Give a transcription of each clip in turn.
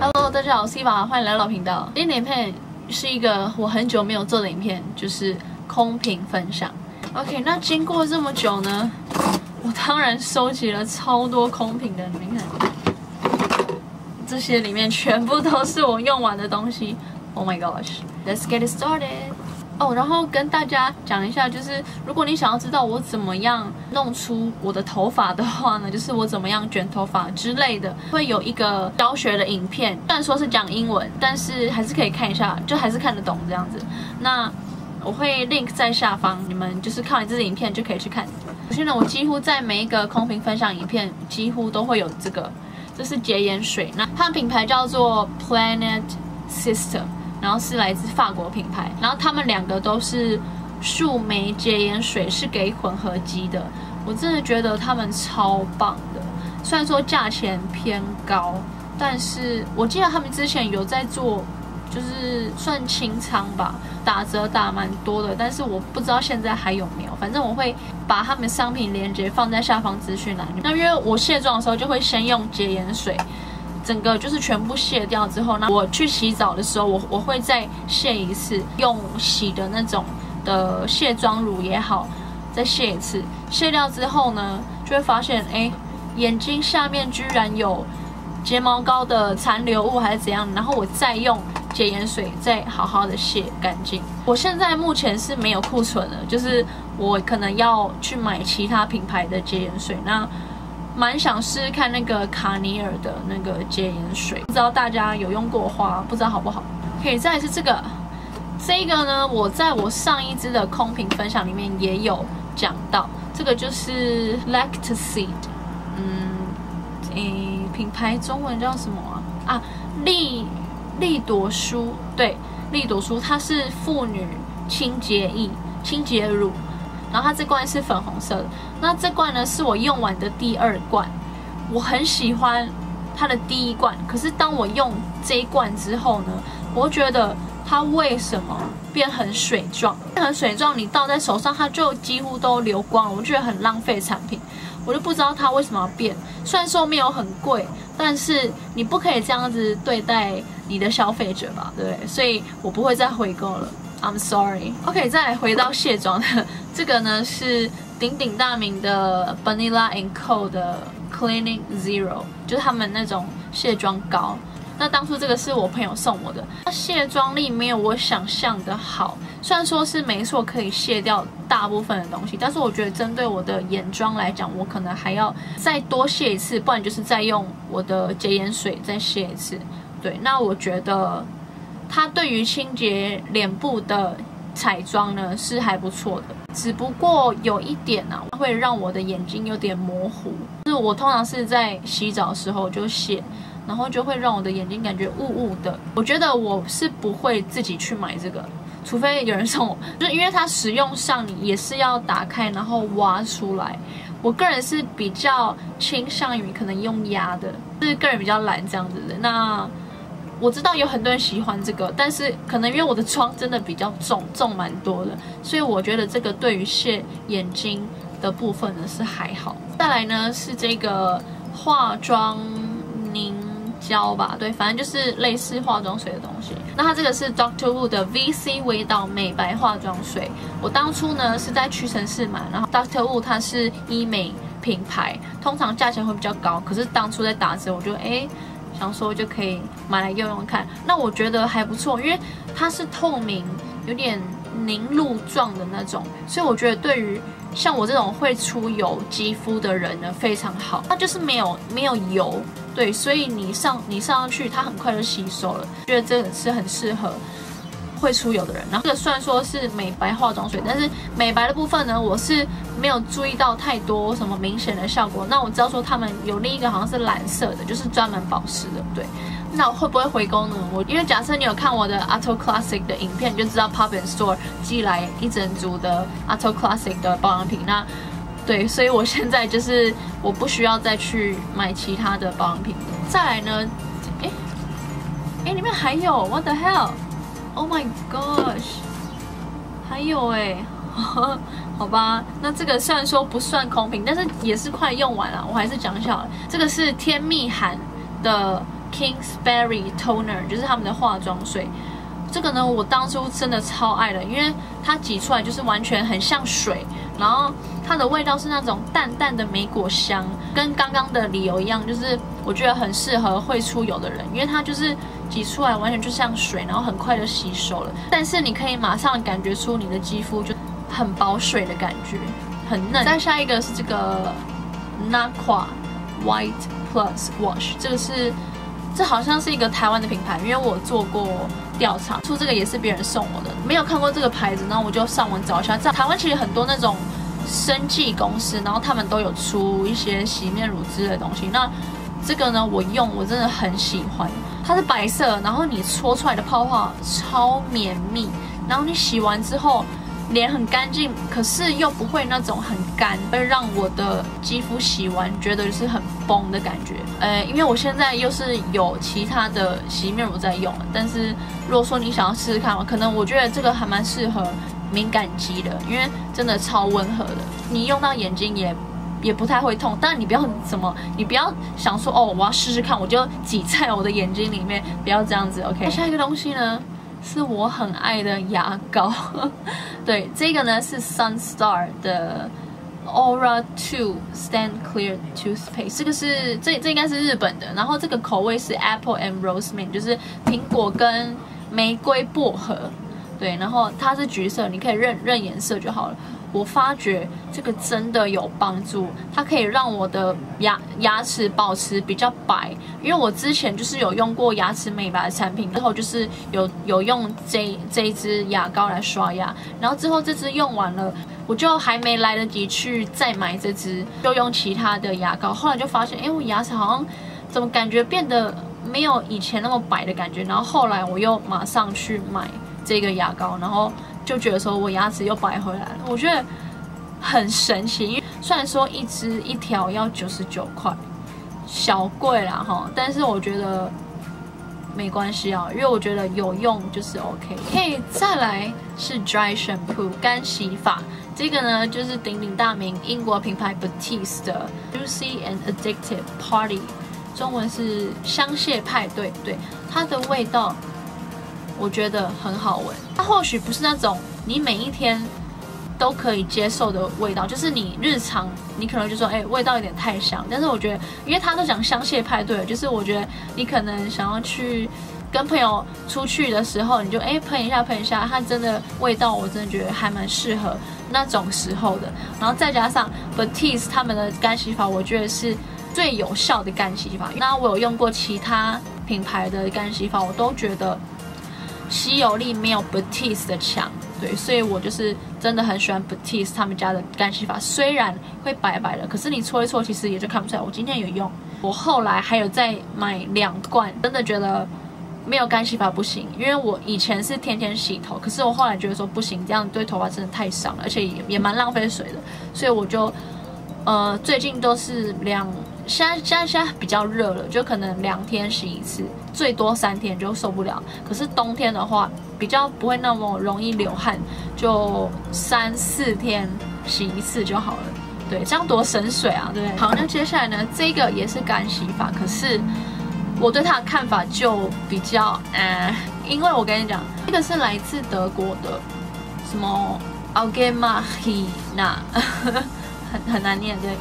Hello， 大家好，我是 Eva， 欢迎来到老频道。今天的影片是一个我很久没有做的影片，就是空瓶分享。OK， 那经过这么久呢，我当然收集了超多空瓶的，你们看，这些里面全部都是我用完的东西。Oh my gosh，let's get it started。哦，然后跟大家讲一下，就是如果你想要知道我怎么样弄出我的头发的话呢，就是我怎么样卷头发之类的，会有一个教学的影片，虽然说是讲英文，但是还是可以看一下，就还是看得懂这样子。那我会 link 在下方，你们就是看完这支影片就可以去看。首先呢，我几乎在每一个空瓶分享影片，几乎都会有这个，这是洁颜水，那它的品牌叫做 Plante System。 然后是来自法国品牌，然后他们两个都是树莓洁颜水，是给混合肌的。我真的觉得他们超棒的，虽然说价钱偏高，但是我记得他们之前有在做，就是算清仓吧，打折打蛮多的，但是我不知道现在还有没有。反正我会把他们商品链接放在下方资讯栏。那因为我卸妆的时候就会先用洁颜水。 整个就是全部卸掉之后，那我去洗澡的时候，我会再卸一次，用洗的那种的卸妆乳也好，再卸一次。卸掉之后呢，就会发现，哎，眼睛下面居然有睫毛膏的残留物还是怎样，然后我再用洁颜水再好好的卸干净。我现在目前是没有库存的，就是我可能要去买其他品牌的洁颜水。那 蛮想试试看那个卡尼尔的那个洁颜水，不知道大家有用过的话，不知道好不好？可以再来是这个，这个呢，我在我上一支的空瓶分享里面也有讲到，这个就是 Lactacyd， 品牌中文叫什么啊？啊，丽朵舒，对，丽朵舒，它是妇女清洁液、清洁乳。 然后它这罐是粉红色的，那这罐呢是我用完的第二罐，我很喜欢它的第一罐，可是当我用这一罐之后呢，我觉得它为什么变很水状？变很水状，你倒在手上它就几乎都流光了，我觉得很浪费产品，我就不知道它为什么要变。虽然说没有很贵，但是你不可以这样子对待你的消费者吧，对不对？所以我不会再回购了。 I'm sorry。OK， 再来回到卸妆的，这个呢是鼎鼎大名的 Banila Co 的 Clinic Zero， 就是他们那种卸妆膏。那当初这个是我朋友送我的，它卸妆力没有我想象的好。虽然说是没错可以卸掉大部分的东西，但是我觉得针对我的眼妆来讲，我可能还要再多卸一次，不然就是再用我的洁颜水再卸一次。对，那我觉得。 它对于清洁脸部的彩妆呢是还不错的，只不过有一点啊，会让我的眼睛有点模糊。就是我通常是在洗澡的时候就卸，然后就会让我的眼睛感觉雾雾的。我觉得我是不会自己去买这个，除非有人送我，就是因为它使用上你也是要打开然后挖出来。我个人是比较倾向于可能用压的，就是个人比较懒这样子的。那 我知道有很多人喜欢这个，但是可能因为我的妆真的比较重，重蛮多的，所以我觉得这个对于卸眼睛的部分呢是还好。再来呢是这个化妆凝胶吧，对，反正就是类似化妆水的东西。那它这个是 Dr. Wu 的 VC 微导美白化妆水，我当初呢是在屈臣氏买，然后 Dr. Wu 它是医美品牌，通常价钱会比较高，可是当初在打折，我就想说就可以买来用用看，那我觉得还不错，因为它是透明，有点凝露状的那种，所以我觉得对于像我这种会出油肌肤的人呢非常好。它就是没有油，对，所以你上去它很快就吸收了，觉得这个是很适合会出油的人。然后这个虽然说是美白化妆水，但是美白的部分呢，我是没有注意到太多什么明显的效果。那我知道说他们有另一个好像是蓝色的，就是专门保湿的，对。那我会不会回购呢？因为假设你有看我的 Auto Classic 的影片，就知道 Pop and Store 寄来一整组的 Auto Classic 的保养品。那对，所以我现在就是我不需要再去买其他的保养品。再来呢，里面还有 What the hell？ Oh my gosh， 还有好吧，那这个虽然说不算空瓶，但是也是快用完了，我还是讲一下好了。这个是天蜜含的 Kingsberry Toner， 就是他们的化妆水。这个呢，我当初真的超爱的，因为它挤出来就是完全很像水，然后它的味道是那种淡淡的莓果香，跟刚刚的理由一样，就是我觉得很适合会出油的人，因为它就是挤出来完全就像水，然后很快就吸收了，但是你可以马上感觉出你的肌肤就很保水的感觉，很嫩。再下一个是这个 Nakua White Plus Wash， 这好像是一个台湾的品牌，因为我做过调查，出这个也是别人送我的，没有看过这个牌子，然后我就上网找一下。在台湾其实很多那种生技公司，然后他们都有出一些洗面乳之类的东西。那这个呢，我真的很喜欢，它是白色，然后你搓出来的泡泡超绵密，然后你洗完之后脸很干净，可是又不会那种很干，会让我的肌肤洗完觉得就是很崩的感觉。因为我现在又是有其他的洗面乳在用，但是如果说你想要试试看，可能我觉得这个还蛮适合敏感肌的，因为真的超温和的，你用到眼睛也不太会痛。但你不要想说哦，我要试试看，我就挤在我的眼睛里面，不要这样子。OK， 下一个东西呢？是我很爱的牙膏，对，这个呢是 Sunstar 的 Aura 2 Stand Clear Toothpaste， 这应该是日本的，然后这个口味是 Apple and Rosemary， 就是苹果跟玫瑰薄荷，对，然后它是橘色，你可以认颜色就好了。我发觉这个真的有帮助，它可以让我的牙齿保持比较白，因为我之前就是有用过牙齿美白的产品，之后就是有用这一支牙膏来刷牙，然后之后这支用完了，我就还没来得及去再买这支，就用其他的牙膏，后来就发现，我牙齿好像怎么感觉变得没有以前那么白的感觉，然后后来我又马上去买这个牙膏，然后就觉得说我牙齿又白回来了，我觉得很神奇。因为虽然说一条要99块，小贵啦哈，但是我觉得没关系啊，因为我觉得有用就是 OK。OK， 再来是 Dry Shampoo 干洗法，这个呢就是鼎鼎大名英国品牌 Batiste 的 Juicy and Addictive Party， 中文是香榭派对，对，它的味道我觉得很好闻，它或许不是那种你每一天都可以接受的味道，就是你日常你可能就说，味道有点太香。但是我觉得，因为他都讲香榭派对，就是我觉得你可能想要去跟朋友出去的时候，你就喷一下，它真的味道我真的觉得还蛮适合那种时候的。然后再加上 Batiste 他们的干洗法，我觉得是最有效的干洗法。那我有用过其他品牌的干洗法，我都觉得吸油力没有 Batiste 的强，对，所以我就是真的很喜欢 Batiste 他们家的干洗法，虽然会白白的，可是你搓一搓其实也就看不出来。我今天有用，我后来还有再买2罐，真的觉得没有干洗法不行，因为我以前是天天洗头，可是我后来觉得说不行，这样对头发真的太伤了，而且也蛮浪费水的，所以我就最近都是现在比较热了，就可能2天洗一次，最多3天就受不了。可是冬天的话，比较不会那么容易流汗，就3-4天洗一次就好了。对，这样多省水啊，对不对？好，那接下来呢，这个也是干洗法，可是我对它的看法就比较因为我跟你讲，这个是来自德国的，什么 Algenmagna 很难念，对。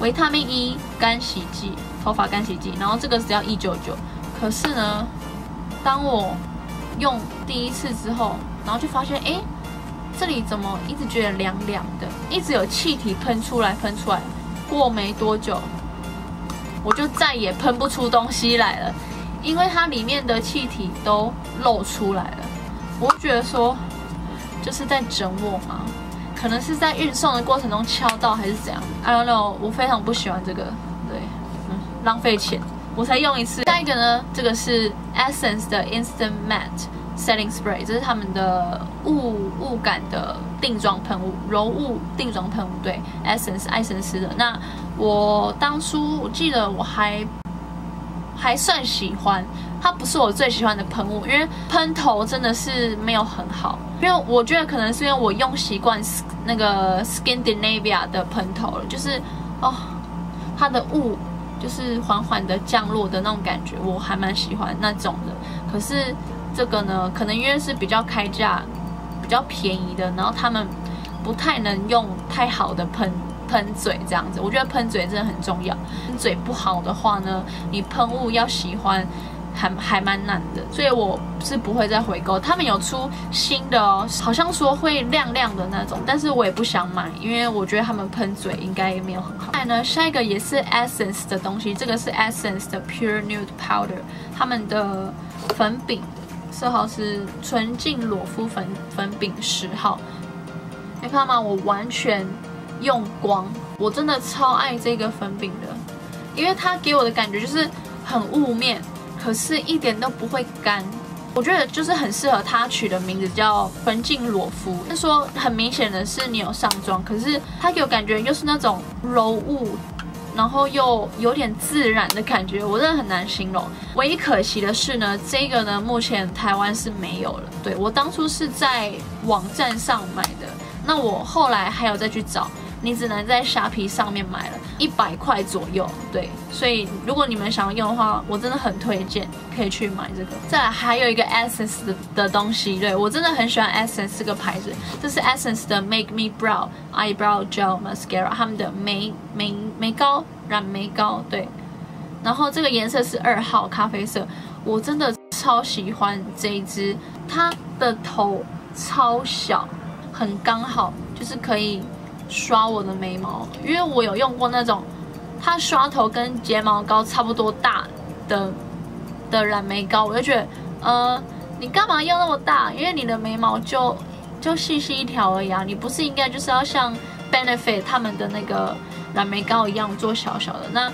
维他命 E 干洗剂，头发干洗剂，然后这个只要199。可是呢，当我用第一次之后，然后就发现，这里怎么一直觉得凉凉的，一直有气体喷出来。过没多久，我就再也喷不出东西来了，因为它里面的气体都漏出来了。我觉得说，就是在整我嘛。可能是在运送的过程中敲到还是怎样 ，I don't know。我非常不喜欢这个，对，浪费钱，我才用1次。下一个呢，这个是 Essence 的 Instant Matte Setting Spray， 这是他们的雾感的定妆喷雾，柔雾定妆喷雾，对 ，Essence 艾森斯的。那我当初我记得我还算喜欢，它不是我最喜欢的喷雾，因为喷头真的是没有很好。因为我觉得可能是因为我用习惯那个 Scandinavia 的喷头了，就是它的雾就是缓缓的降落的那种感觉，我还蛮喜欢那种的。可是这个呢，可能因为是比较开价、比较便宜的，然后他们不太能用太好的喷嘴这样子。我觉得喷嘴真的很重要，嘴不好的话呢，你喷雾要喜欢。 还蛮难的，所以我是不会再回购。他们有出新的哦，好像说会亮亮的那种，但是我也不想买，因为我觉得他们喷嘴应该也没有很好。再来呢，下一个也是 Essence 的东西，这个是 Essence 的 Pure Nude Powder， 他们的粉饼色号是纯净裸肤粉饼10号。你看吗？我完全用光，我真的超爱这个粉饼的，因为它给我的感觉就是很雾面。 可是，一点都不会干，我觉得就是很适合它取的名字叫“纯净裸肤”。但说很明显的是，你有上妆，可是它给我感觉又是那种柔雾，然后又有点自然的感觉，我真的很难形容。唯一可惜的是呢，这个呢目前台湾是没有了。对，我当初是在网站上买的，那我后来还有再去找。 你只能在虾皮上面买了，100块左右，对，所以如果你们想要用的话，我真的很推荐可以去买这个。再来还有一个 Essence 的东西，对我真的很喜欢 Essence 这个牌子，这是 Essence 的 Make Me Brow Eyebrow Gel Mascara， 他们的眉膏染眉膏，对，然后这个颜色是2号咖啡色，我真的超喜欢这一支，它的头超小，很刚好，就是可以。 刷我的眉毛，因为我有用过那种，它刷头跟睫毛膏差不多大的染眉膏，我就觉得，你干嘛用那么大？因为你的眉毛就细细一条而已啊，你不是应该就是要像 Benefit 他们的那个染眉膏一样做小小的？那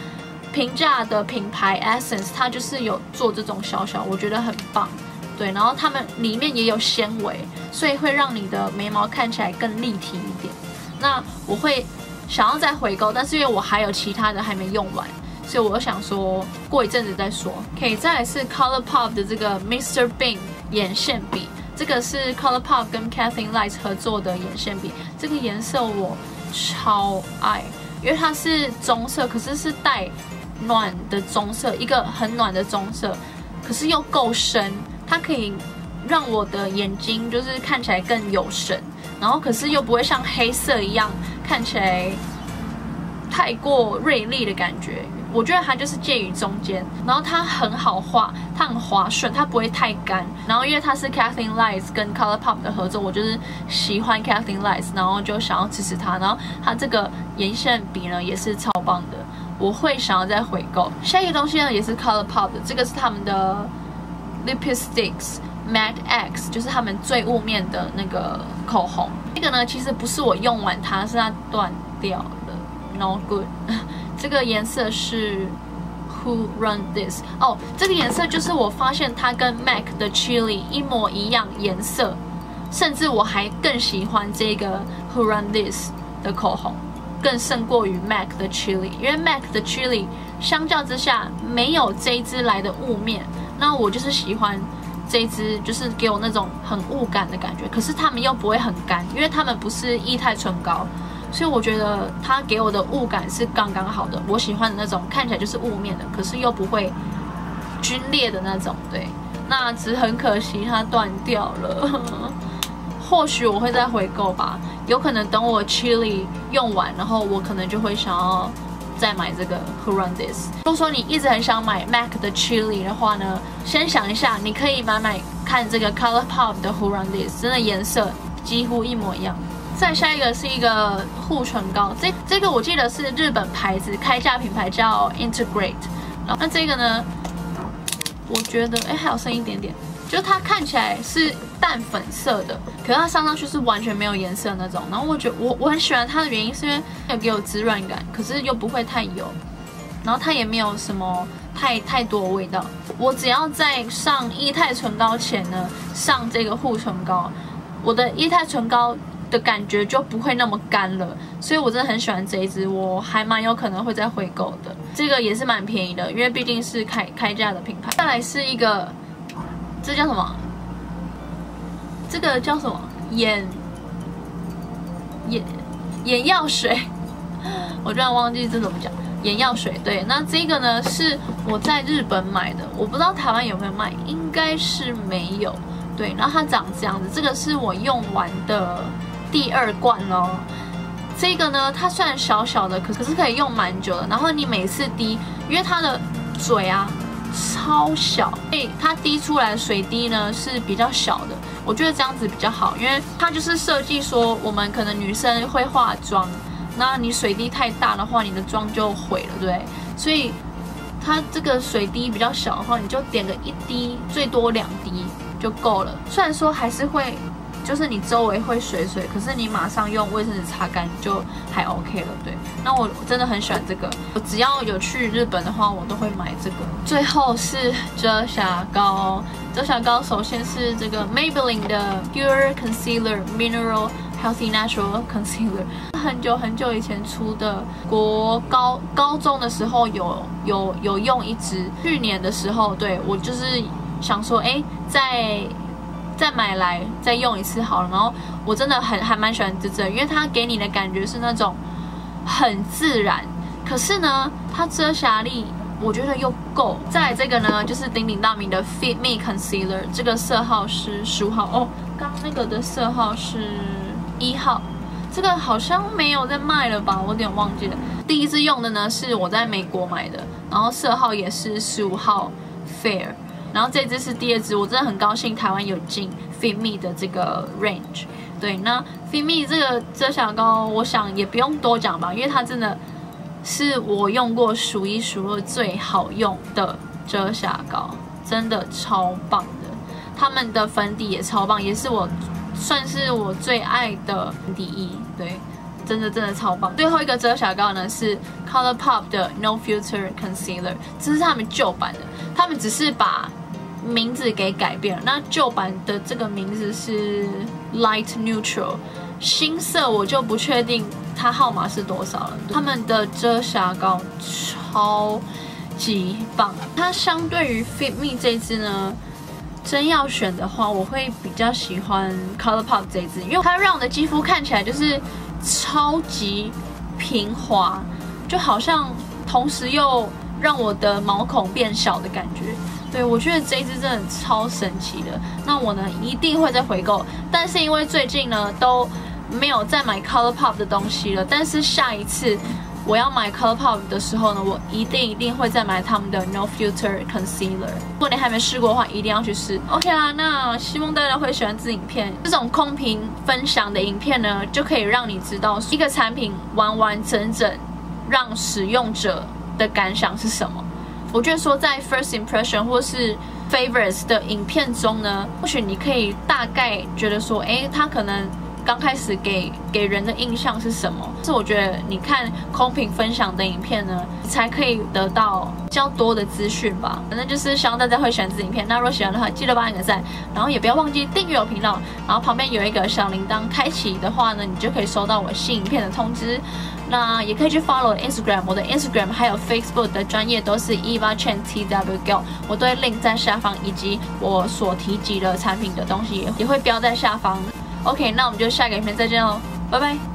平价的品牌 Essence 它就是有做这种小小，我觉得很棒。 对，然后它们里面也有纤维，所以会让你的眉毛看起来更立体一点。那我会想要再回购，但是因为我还有其他的还没用完，所以我想说过一阵子再说。OK， 再来是 ColourPop 的这个 Mr. Bing 眼线笔，这个是 ColourPop 跟 Kathleen Lights 合作的眼线笔，这个颜色我超爱，因为它是棕色，可是是带暖的棕色，一个很暖的棕色，可是又够深。 它可以让我的眼睛就是看起来更有神，然后可是又不会像黑色一样看起来太过锐利的感觉。我觉得它就是介于中间，然后它很好画，它很滑顺，它不会太干。然后因为它是 Kathleen Lights 跟 ColourPop 的合作，我就是喜欢 Kathleen Lights， 然后就想要支持它。然后它这个眼线笔呢也是超棒的，我会想要再回购。下一个东西呢也是 ColourPop 的，这个是他们的。 Lipsticks Mac X 就是他们最雾面的那个口红。这个呢，其实不是我用完它，是它断掉了 ，no good。这个颜色是 Who Run This 哦，这个颜色就是我发现它跟 Mac 的 Chili 一模一样颜色，甚至我还更喜欢这个 Who Run This 的口红，更胜过于 Mac 的 Chili， 因为 Mac 的 Chili 相较之下没有这一支来的雾面。 那我就是喜欢这一支，就是给我那种很雾感的感觉。可是它们又不会很干，因为它们不是液态唇膏，所以我觉得它给我的雾感是刚刚好的。我喜欢的那种看起来就是雾面的，可是又不会皲裂的那种。对，那只很可惜它断掉了。或许我会再回购吧，有可能等我 Chili 用完，然后我可能就会想要。 再买这个 Who Run This。如果说你一直很想买 MAC 的 Chili 的话呢，先想一下，你可以买看这个 ColourPop 的 Who Run This， 真的颜色几乎一模一样。再下一个是一个护唇膏，这个我记得是日本牌子，开价品牌叫 Integrate。然后那这个呢，我觉得还有剩一点点，就是它看起来是淡粉色的，可是它上去是完全没有颜色的那种。然后我觉得我很喜欢它的原因是因为。 有给我滋润感，可是又不会太油，然后它也没有什么太多味道。我只要在上液态唇膏前呢，上这个护唇膏，我的液态唇膏的感觉就不会那么干了。所以我真的很喜欢这一支，我还蛮有可能会再回购的。这个也是蛮便宜的，因为毕竟是开价的品牌。再来是一个，这叫什么？这个叫什么？眼药水。 我居然忘记这怎么讲，眼药水。对，那这个呢是我在日本买的，我不知道台湾有没有卖，应该是没有。对，然后它长这样子，这个是我用完的第2罐咯。这个呢，它虽然小小的，可是可以用蛮久的。然后你每次滴，因为它的嘴啊超小，所以它滴出来的水滴呢是比较小的。我觉得这样子比较好，因为它就是设计说，我们可能女生会化妆，那你水滴太大的话，你的妆就毁了，对。所以它这个水滴比较小的话，你就点个1滴，最多2滴就够了。虽然说还是会。就是你周围会水水，可是你马上用卫生纸擦干就还 OK 了，对。那我真的很喜欢这个，我只要有去日本的话，我都会买这个。最后是遮瑕膏，遮瑕膏首先是这个 Maybelline 的 Pure Concealer Mineral Healthy Natural Concealer， 很久以前出的，高中的时候有用一支，去年的时候，对我就是想说，哎，再买来再用一次好了，然后我真的还蛮喜欢这支，因为它给你的感觉是那种很自然，可是呢，它遮瑕力我觉得又够。再来这个呢，就是鼎鼎大名的 Fit Me Concealer， 这个色号是15号哦，刚那个的色号是1号，这个好像没有在卖了吧，我有点忘记了。第一支用的呢是我在美国买的，然后色号也是15号 Fair。然后这支是第2支，我真的很高兴台湾有进 Fit Me 的这个 range。对，那 Fit Me 这个遮瑕膏，我想也不用多讲吧，因为它真的是我用过数一数二最好用的遮瑕膏，真的超棒的。他们的粉底也超棒，也是我算是我最爱的粉底液。对，真的超棒。最后一个遮瑕膏呢是 ColourPop 的 No Filter Concealer， 这是他们旧版的，他们只是把名字给改变了，那旧版的这个名字是 Light Neutral， 新色我就不确定它号码是多少了。他们的遮瑕膏超级棒，它相对于 Fit Me 这支呢，真要选的话，我会比较喜欢 ColourPop 这支，因为它让我的肌肤看起来就是超级平滑，就好像同时又让我的毛孔变小的感觉。对，我觉得这一支真的超神奇的，那我呢一定会再回购，但是因为最近呢都没有再买 ColourPop 的东西了，但是下一次我要买 ColourPop 的时候呢，我一定会再买他们的 No Filter Concealer。如果你还没试过的话，一定要去试。OK 啦，那希望大家会喜欢这支影片，这种空瓶分享的影片呢，就可以让你知道一个产品完整让使用者的感想是什么。我觉得说在 first impression 或是 favorites 的影片中呢，或许你可以大概觉得说，哎，它可能刚开始给人的印象是什么？是我觉得你看空瓶分享的影片呢，你才可以得到比较多的资讯吧。反正就是希望大家会喜欢这支影片。那如果喜欢的话，记得帮我点赞，然后也不要忘记订阅我频道，然后旁边有一个小铃铛，开启的话呢，你就可以收到我新影片的通知。那也可以去 follow 我的 Instagram， 我的 Instagram 还有 Facebook 的专页都是 EvaChenTWGirl， 我都会 link 在下方，以及我所提及的产品的东西也会标在下方。OK， 那我们就下个影片再见喽，拜拜。